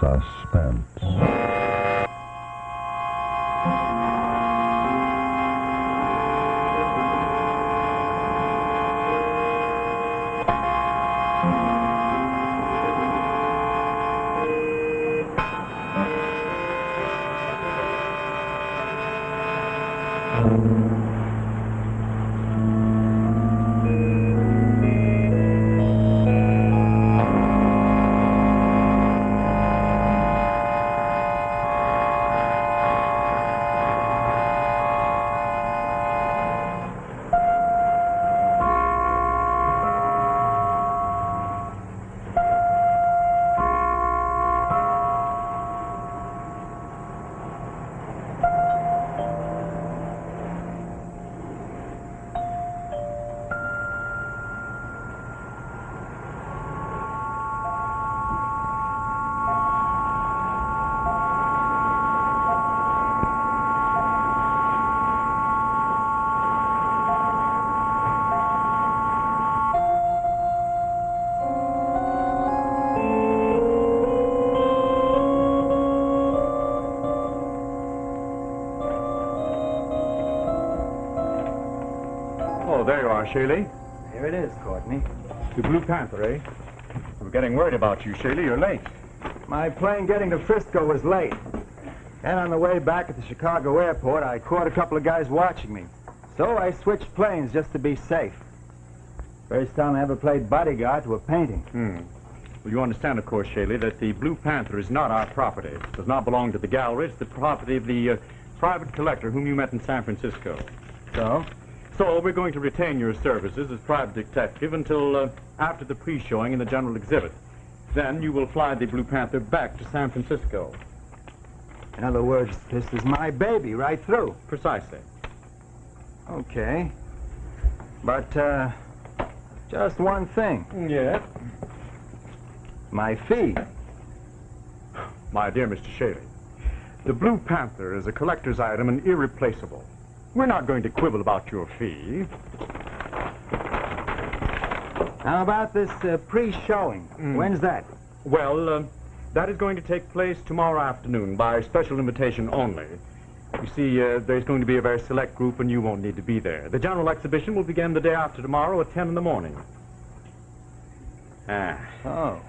suspense. There you are, Shaley. Here it is, Courtney. The Blue Panther, eh? I'm getting worried about you, Shaley. You're late. My plane getting to Frisco was late. And on the way back at the Chicago airport, I caught a couple of guys watching me. So I switched planes just to be safe. First time I ever played bodyguard to a painting. Hmm. Well, you understand, of course, Shaley, that the Blue Panther is not our property. It does not belong to the gallery. It's the property of the private collector whom you met in San Francisco. So? So we're going to retain your services as private detective until after the pre-showing in the general exhibit. Then you will fly the Blue Panther back to San Francisco. In other words, this is my baby right through. Precisely. Okay. But just one thing. Yeah? My fee. My dear Mr. Shaley, the Blue Panther is a collector's item and irreplaceable. We're not going to quibble about your fee. How about this pre-showing? When's that? Well, that is going to take place tomorrow afternoon by special invitation only. You see, there's going to be a very select group and you won't need to be there. The general exhibition will begin the day after tomorrow at 10 in the morning. Ah. Oh.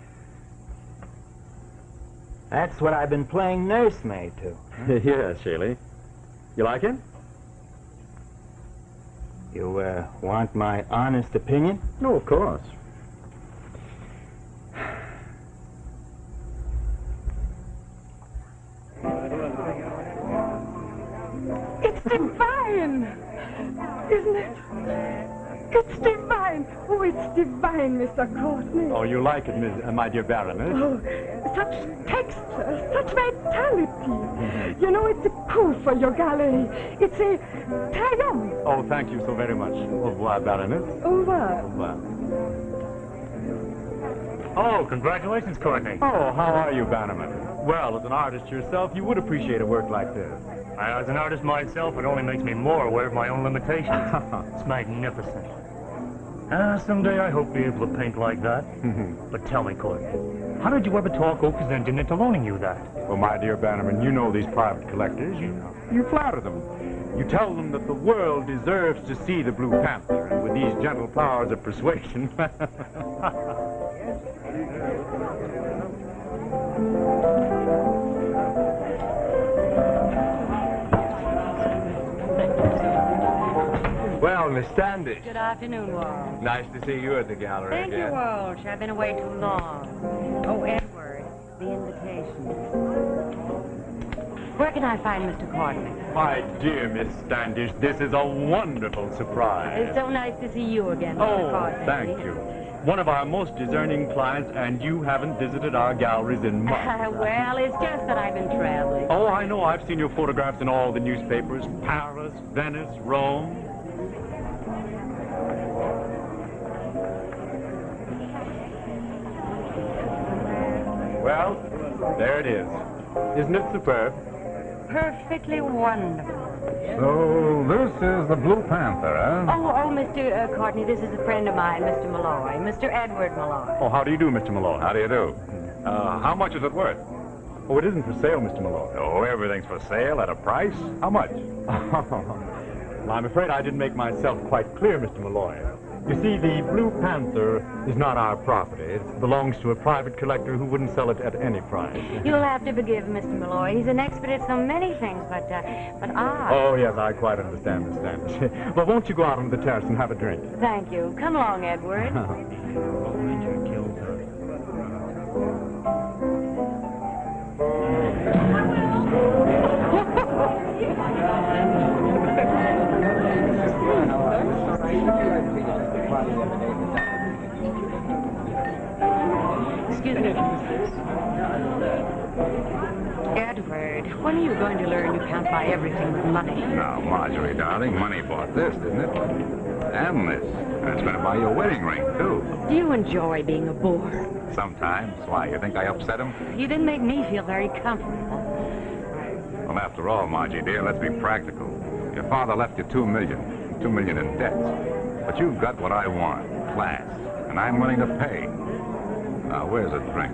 That's what I've been playing nursemaid to. Yeah, Shaley. You like it? You, want my honest opinion? No, of course. It's divine! Isn't it? It's divine! Oh, it's divine, Mr. Courtney. Oh, you like it, my dear Baroness. Oh, such texture, such vitality. You know, it's a coup for your gallery. It's a triumph. Oh, thank you so very much. Au revoir, Baroness. Au revoir. Au revoir. Oh, congratulations, Courtney. Oh, how are you, Bannerman? Well, as an artist yourself, you would appreciate a work like this. As an artist myself, it only makes me more aware of my own limitations. It's magnificent. Someday I hope to be able to paint like that. But tell me, Courtney, how did you ever talk Oakers into loaning you that? Well, my dear Bannerman, you know these private collectors. You flatter them. You tell them that the world deserves to see the Blue Panther, and with these gentle powers of persuasion. Well, Miss Standish. Good afternoon, Walsh. Nice to see you at the gallery again. Thank you, Walsh. I've been away too long. Oh, Edward, the invitation. Where can I find Mr. Courtney? My dear Miss Standish, this is a wonderful surprise. It's so nice to see you again, Mr. Courtney. Oh, thank you. One of our most discerning clients, and you haven't visited our galleries in months. Well, it's just that I've been traveling. Oh, I know. I've seen your photographs in all the newspapers. Paris, Venice, Rome. Well, there it is. Isn't it superb? Perfectly wonderful. So this is the Blue Panther, eh? Oh, Mr. Courtney, this is a friend of mine, Mr. Malloy, Mr. Edward Malloy. Oh, how do you do, Mr. Malloy? How do you do? How much is it worth? Oh, it isn't for sale, Mr. Malone. Oh, everything's for sale at a price. How much? Well, I'm afraid I didn't make myself quite clear, Mr. Malloy. You see, the Blue Panther is not our property. It belongs to a private collector who wouldn't sell it at any price. You'll have to forgive Mr. Malloy. He's an expert at so many things, but I... Oh, yes, I quite understand, Miss Standish. Well, won't you go out on the terrace and have a drink? Thank you. Come along, Edward. Excuse me. Edward, when are you going to learn you can't buy everything with money? Now, Marjorie, darling, money bought this, didn't it? And this. And it's going to buy your wedding ring, too. Do you enjoy being a bore? Sometimes. Why, you think I upset him? You didn't make me feel very comfortable. Well, after all, Margie, dear, let's be practical. Your father left you $2 million. $2 million in debts. But you've got what I want, class, and I'm willing to pay. Now, where's a drink?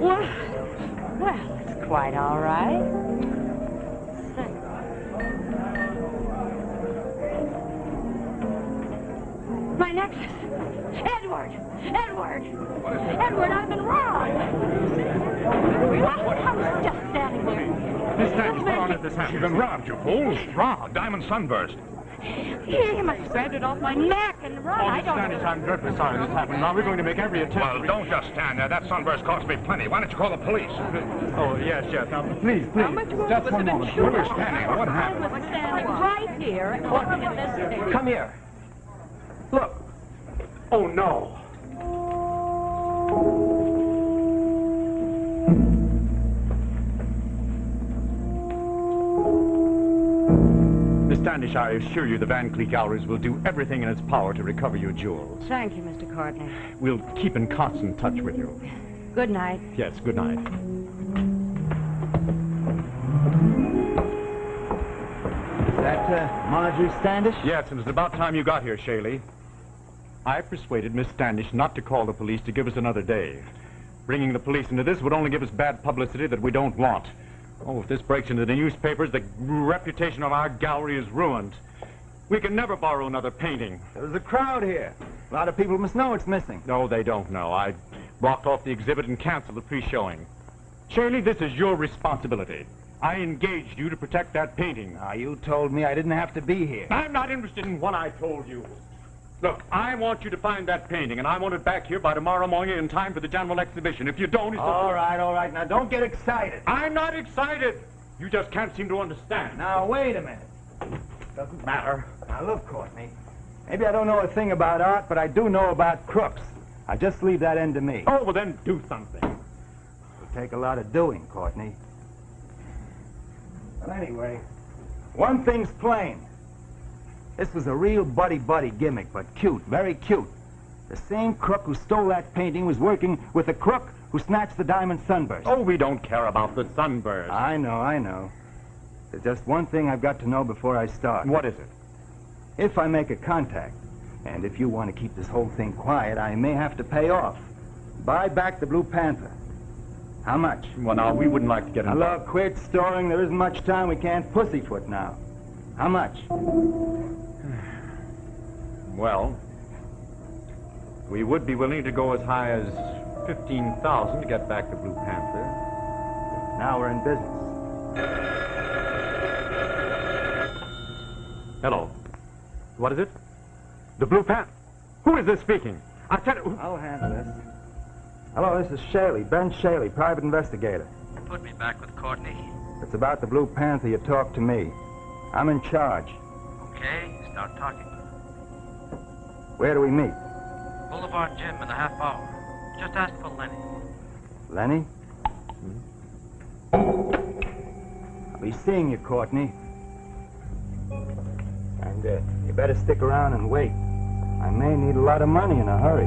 Well, it's quite all right. My necklace. Edward! Edward! Edward, I've been robbed! I was just standing there. Miss Standish, what on earth has happened? You've been robbed, you fool. Robbed. Diamond sunburst. He must have grabbed it off my neck and run. Oh, Miss Standish, I'm dreadfully sorry this happened. Now we're going to make every attempt. Well, don't just stand there. That sunburst cost me plenty. Why don't you call the police? Oh, yes, yes. Now, please, please. How much more just one moment. You were standing. What happened? I was standing right here. And come here. Look. Oh, no. Miss Standish, I assure you the Van Cleef Galleries will do everything in its power to recover your jewels. Thank you, Mr. Courtney. We'll keep in constant touch with you. Good night. Yes, good night. Is that Marjorie Standish? Yes, it was about time you got here, Shaley. I persuaded Miss Standish not to call the police to give us another day. Bringing the police into this would only give us bad publicity that we don't want. Oh, if this breaks into the newspapers, the reputation of our gallery is ruined. We can never borrow another painting. There's a crowd here. A lot of people must know it's missing. No, they don't know. I blocked off the exhibit and canceled the pre-showing. Shirley, this is your responsibility. I engaged you to protect that painting. Now, you told me I didn't have to be here. I'm not interested in what I told you. Look, I want you to find that painting, and I want it back here by tomorrow morning in time for the general exhibition. If you don't, it's... All right, now don't get excited. I'm not excited. You just can't seem to understand. Now, wait a minute. Doesn't matter. Now, look, Courtney, maybe I don't know a thing about art, but I do know about crooks. I just leave that end to me. Oh, well, then do something. It'll take a lot of doing, Courtney. But anyway, one thing's plain. This was a real buddy-buddy gimmick, but cute, very cute. The same crook who stole that painting was working with the crook who snatched the diamond sunburst. Oh, we don't care about the sunburst. I know, I know. There's just one thing I've got to know before I start. What is it? If I make a contact, and if you want to keep this whole thing quiet, I may have to pay off. Buy back the Blue Panther. How much? Well, now, we wouldn't like to get involved. Hello, quit storing. There isn't much time. We can't pussyfoot now. How much? Well, we would be willing to go as high as $15,000 to get back the Blue Panther. Now we're in business. Hello. What is it? The Blue Panther. Who is this speaking? I'll tell you. I'll handle this. Hello, this is Shaley, Ben Shaley, private investigator. Put me back with Courtney. It's about the Blue Panther. You talk to me. I'm in charge. Okay, start talking. Where do we meet? Boulevard Gym in a half hour. Just ask for Lenny. Lenny? Mm-hmm. I'll be seeing you, Courtney. And you better stick around and wait. I may need a lot of money in a hurry.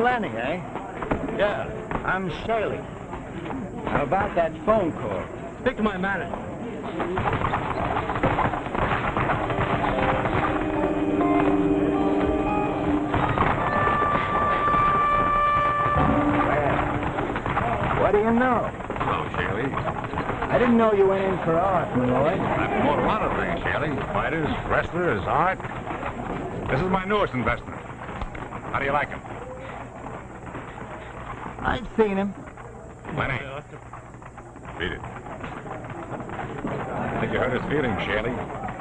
Lenny, eh? Yeah. I'm Shaley. How about that phone call? Speak to my manager. Well, what do you know? Hello, Shaley. I didn't know you went in for art, Lloyd. I promote a lot of things, Shaley. Fighters, wrestlers, art. This is my newest investment. How do you like him? I've seen him. Lenny, beat it. I think you hurt his feelings, Shaley.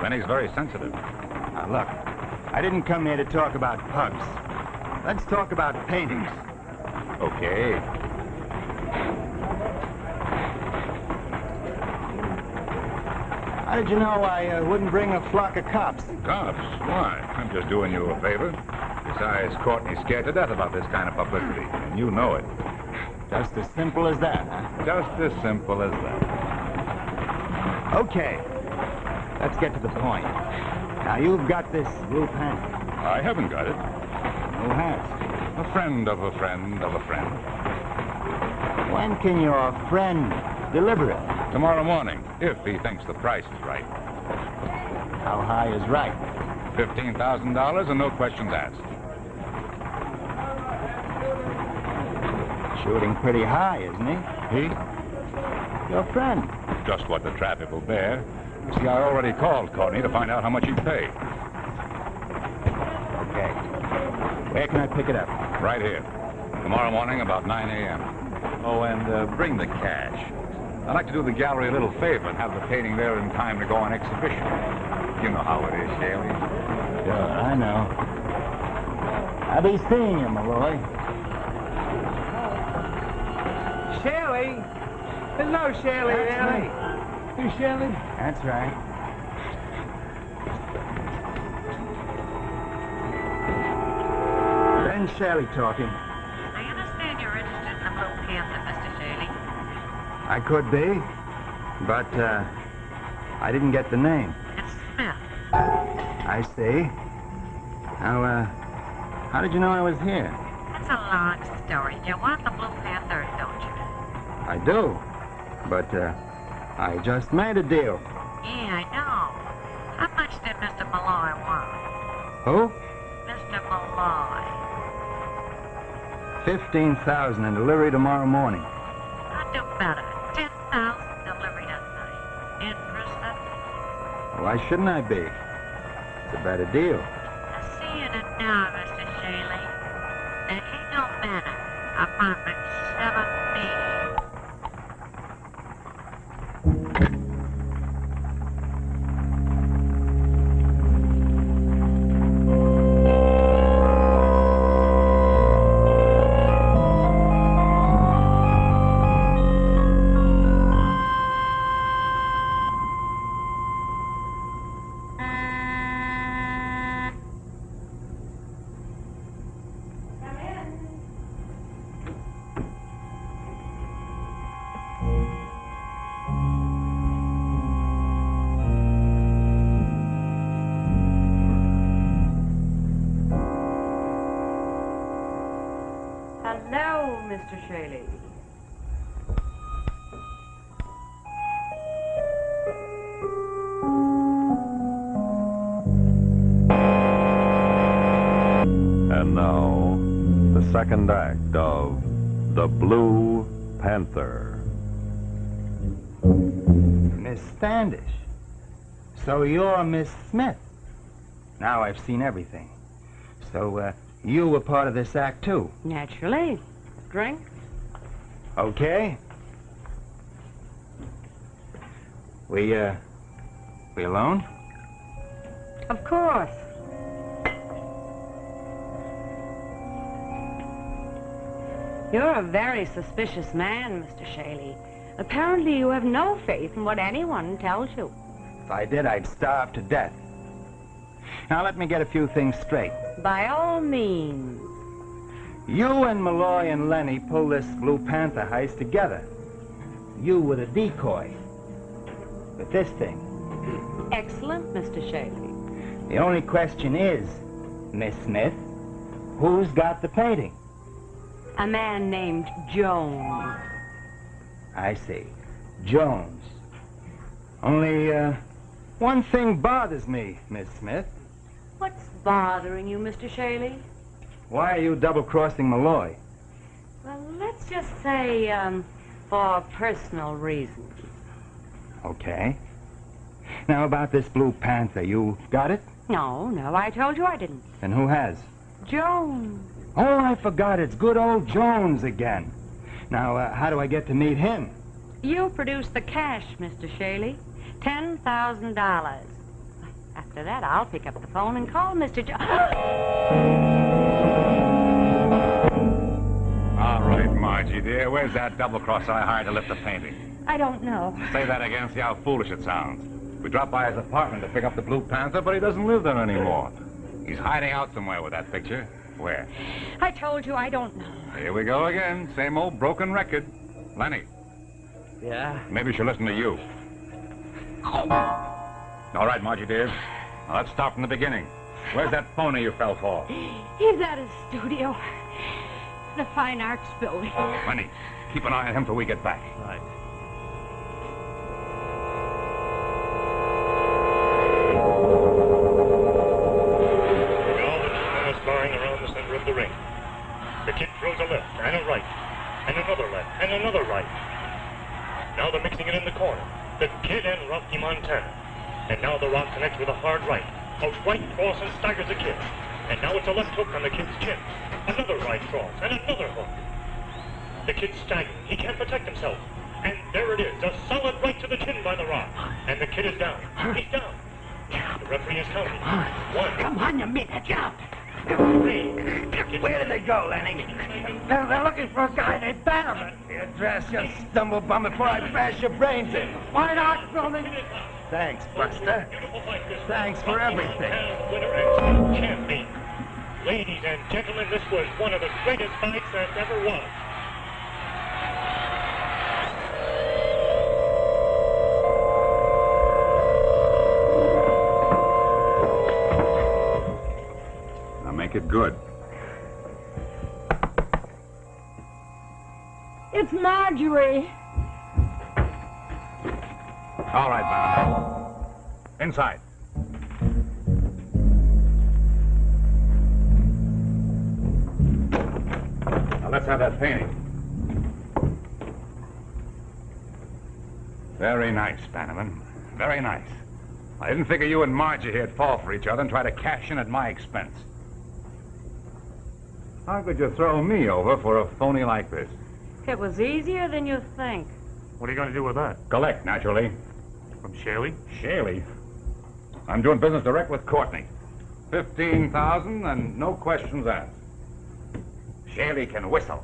Lenny's very sensitive. Now, look, I didn't come here to talk about pubs. Let's talk about paintings. Okay. How did you know I wouldn't bring a flock of cops? Cops? Why? I'm just doing you a favor. Besides, Courtney's scared to death about this kind of publicity, and you know it. Just as simple as that, huh? Just as simple as that. Okay. Let's get to the point. Now, you've got this Blue Panther. I haven't got it. Who has? A friend of a friend of a friend. When can your friend deliver it? Tomorrow morning, if he thinks the price is right. How high is right? $15,000 and no questions asked. Shooting pretty high, isn't he? He? Your friend. Just what the traffic will bear. You see, I already called Courtney to find out how much he'd pay. Okay. Where can I pick it up? Right here. Tomorrow morning about 9 a.m. Oh, and bring the cash. I'd like to do the gallery a little favor and have the painting there in time to go on exhibition. You know how it is, Shaley. Yeah, I know. I'll be seeing you, my boy. Shaley? There's no Shaley, Shaley. Who's Shaley? That's right. Ben Shaley talking. I understand you're interested in the Blue Panther, Mr. Shaley. I could be, but I didn't get the name. It's Smith. I see. Now, how did you know I was here? That's a long story. You want the Blue Panther, don't you? I do, but I just made a deal. Yeah, I know. How much did Mr. Malloy want? Who? Mr. Malloy. $15,000 in delivery tomorrow morning. I'll do better. $10,000 delivery tonight. Interested? Why shouldn't I be? It's a better deal. I see you now, Mr. Shaley. There ain't no manner. Apartment 7B. Second act of The Blue Panther. Miss Standish. So you're Miss Smith. Now I've seen everything. So you were part of this act, too. Naturally. drinks? Okay. We alone? Of course. You're a very suspicious man, Mr. Shaley. Apparently you have no faith in what anyone tells you. If I did, I'd starve to death. Now let me get a few things straight. By all means. You and Malloy and Lenny pulled this Blue Panther heist together. You were the decoy. With this thing. Excellent, Mr. Shaley. The only question is, Miss Smith, who's got the painting? A man named Jones. I see. Jones. Only, one thing bothers me, Miss Smith. What's bothering you, Mr. Shaley? Why are you double-crossing Malloy? Well, let's just say, for personal reasons. Okay. Now, about this Blue Panther, you got it? No, I told you I didn't. Then who has? Jones. Oh, I forgot. It's good old Jones again. Now, how do I get to meet him? You produce the cash, Mr. Shaley. $10,000. After that, I'll pick up the phone and call Mr. Jones. All right, Margie, dear. Where's that double-cross I hired to lift the painting? I don't know. Say that again. See how foolish it sounds. We dropped by his apartment to pick up the Blue Panther, but he doesn't live there anymore. He's hiding out somewhere with that picture. Where? I told you I don't know. Here we go again. Same old broken record. Lenny. Yeah? Maybe she'll listen to you. Oh. All right, Margie, dear. Now, let's start from the beginning. Where's that phony you fell for? He's at his studio. The Fine Arts Building. Lenny, keep an eye on him till we get back. Right. With a hard right. A right cross and staggers the kid. And now it's a left hook on the kid's chin. Another right cross and another hook. The kid's staggering. He can't protect himself. And there it is. A solid right to the chin by the rock. And the kid is down. He's down. The referee is counting. One. Come on, you make a jump. Three. Where did they go, Lenny? They're looking for a guy. They found him. Here, dress your stumble bum before I bash your brains in. Why not, Roman? Thanks, Buster. Thanks for everything. Ladies and gentlemen, this was one of the greatest fights that ever was. Now make it good. It's Marjorie. All right, Bob. Inside. Now, let's have that painting. Very nice, Bannerman. Very nice. I didn't figure you and Margie here'd fall for each other and try to cash in at my expense. How could you throw me over for a phony like this? It was easier than you think. What are you going to do with that? Collect, naturally. From Shaley? Shaley? I'm doing business direct with Courtney. 15,000 and no questions asked. Shaley can whistle.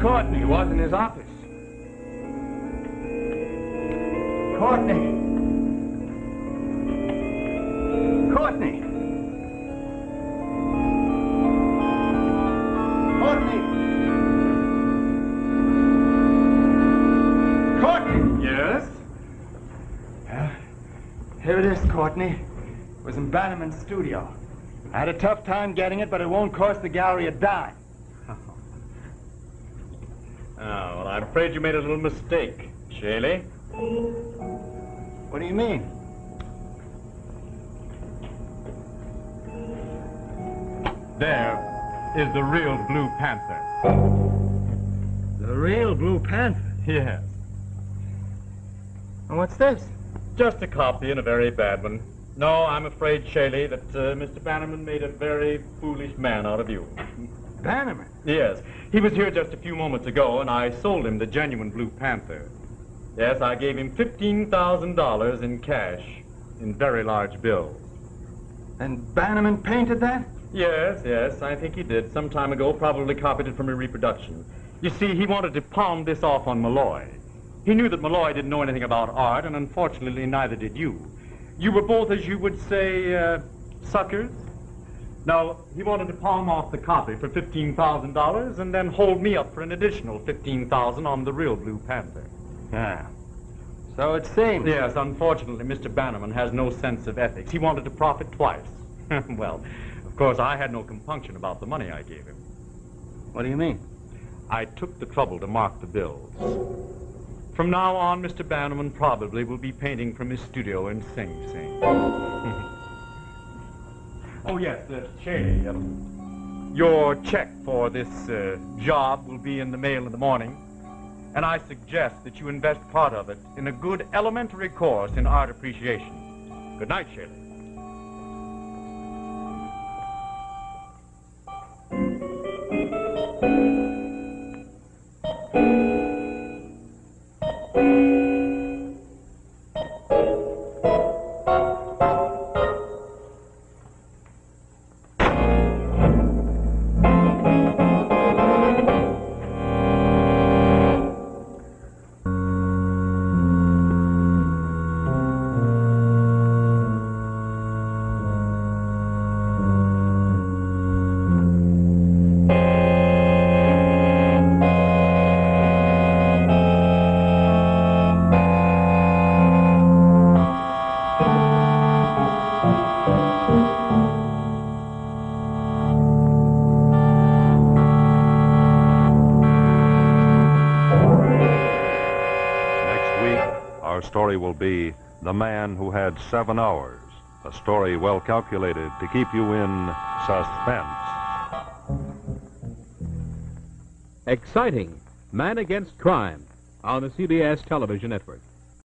Courtney was in his office. Courtney! Courtney! Courtney! Courtney! Yes? Well, here it is, Courtney. It was in Bannerman's studio. I had a tough time getting it, but it won't cost the gallery a dime. Oh, well, I'm afraid you made a little mistake, Shaley. What do you mean? There is the real Blue Panther. The real Blue Panther? Yes. And what's this? Just a copy and a very bad one. No, I'm afraid, Shaley, that Mr. Bannerman made a very foolish man out of you. Bannerman? Yes. He was here just a few moments ago, and I sold him the genuine Blue Panther. Yes, I gave him $15,000 in cash, in very large bills. And Bannerman painted that? Yes, I think he did. Some time ago, probably copied it from a reproduction. You see, he wanted to palm this off on Malloy. He knew that Malloy didn't know anything about art, and unfortunately, neither did you. You were both, as you would say, suckers. Now, he wanted to palm off the copy for $15,000 and then hold me up for an additional $15,000 on the real Blue Panther. Yeah. So it seems. Yes, unfortunately, Mr. Bannerman has no sense of ethics. He wanted to profit twice. Well, of course, I had no compunction about the money I gave him. What do you mean? I took the trouble to mark the bills. From now on, Mr. Bannerman probably will be painting from his studio in Sing Sing. Oh, yes, Shaley, your check for this job will be in the mail in the morning. And I suggest that you invest part of it in a good elementary course in art appreciation. Good night, Shaley. Will be The Man Who Had 7 Hours, a story well calculated to keep you in suspense. Exciting Man Against Crime on the CBS television network.